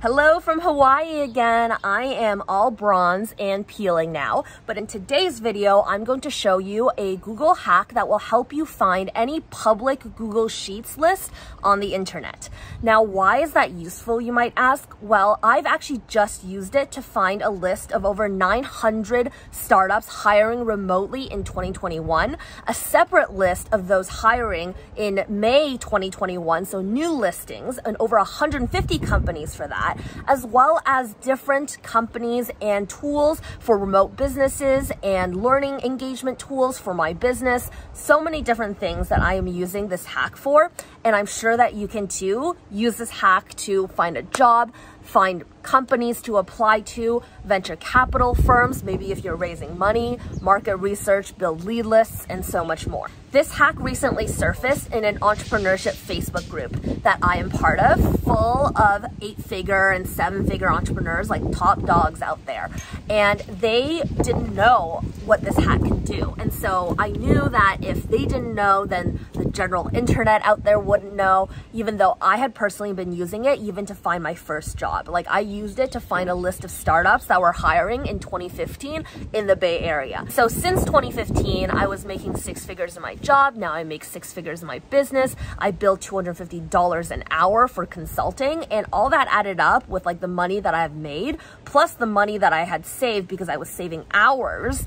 Hello from Hawaii again. I am all bronze and peeling now, but in today's video, I'm going to show you a Google hack that will help you find any public Google Sheets list on the internet. Now, why is that useful, you might ask? Well, I've actually just used it to find a list of over 900 startups hiring remotely in 2021, a separate list of those hiring in May 2021, so new listings, and over 150 companies for that, as well as different companies and tools for remote businesses and learning engagement tools for my business. So many different things that I am using this hack for, and I'm sure that you can too use this hack to find a job, find companies to apply to, venture capital firms, maybe if you're raising money, market research, build lead lists, and so much more. This hack recently surfaced in an entrepreneurship Facebook group that I am part of, full of 8-figure and 7-figure entrepreneurs, like top dogs out there. And they didn't know what this hack can do. And so I knew that if they didn't know, then the general internet out there wouldn't know, even though I had personally been using it even to find my first job. Like, I used it to find a list of startups that were hiring in 2015 in the Bay Area. So since 2015, I was making 6 figures in my job. Now I make 6 figures in my business. I bill $250 an hour for consulting, and all that added up with like the money that I've made plus the money that I had saved because I was saving hours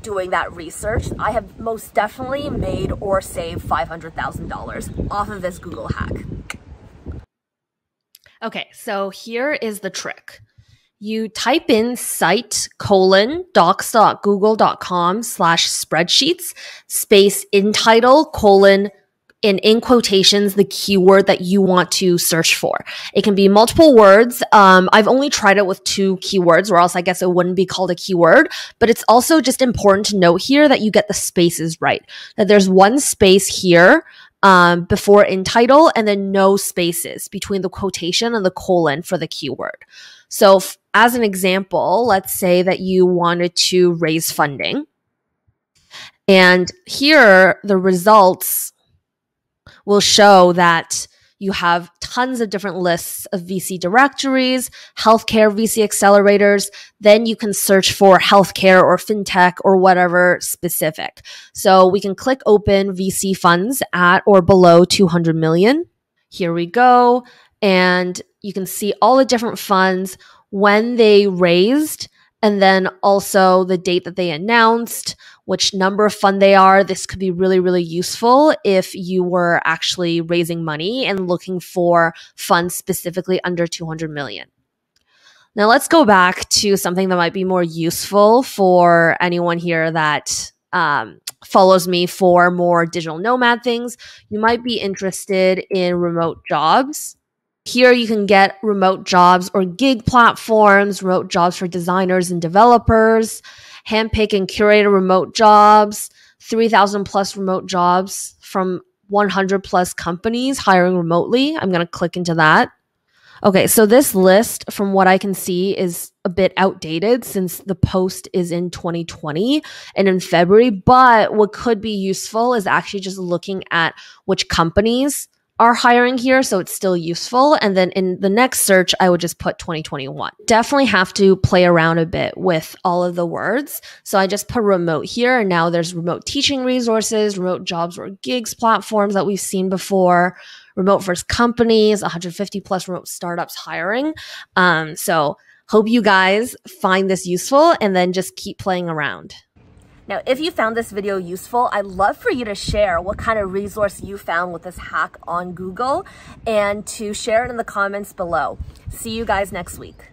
doing that research. I have most definitely made or saved $500,000 off of this Google hack. Okay, so here is the trick. You type in site:/docs.google.com/spreadsheets, space in title, colon, and in quotations, the keyword that you want to search for. It can be multiple words. I've only tried it with 2 keywords, or else I guess it wouldn't be called a keyword. But it's also just important to note here that you get the spaces right, that there's one space here before in title, and then no spaces between the quotation and the colon for the keyword. So as an example, let's say that you wanted to raise funding. And here, the results will show that you have tons of different lists of VC directories, healthcare VC accelerators. Then you can search for healthcare or fintech or whatever specific. So we can click open VC funds at or below 200 million. Here we go. And you can see all the different funds, when they raised, and then also the date that they announced, which number of fund they are. This could be really, really useful if you were actually raising money and looking for funds specifically under 200 million. Now let's go back to something that might be more useful for anyone here that follows me for more digital nomad things. You might be interested in remote jobs. Here you can get remote jobs or gig platforms, remote jobs for designers and developers, handpick and curated remote jobs, 3,000 plus remote jobs from 100 plus companies hiring remotely. I'm going to click into that. Okay, so this list, from what I can see, is a bit outdated since the post is in 2020 and in February. But what could be useful is actually just looking at which companies are hiring here, so it's still useful. And then in the next search, I would just put 2021. Definitely have to play around a bit with all of the words. So I just put remote here, and now there's remote teaching resources, remote jobs or gigs platforms that we've seen before, remote first companies, 150 plus remote startups hiring. So hope you guys find this useful, and then just keep playing around. Now, if you found this video useful, I'd love for you to share what kind of resource you found with this hack on Google, and to share it in the comments below. See you guys next week.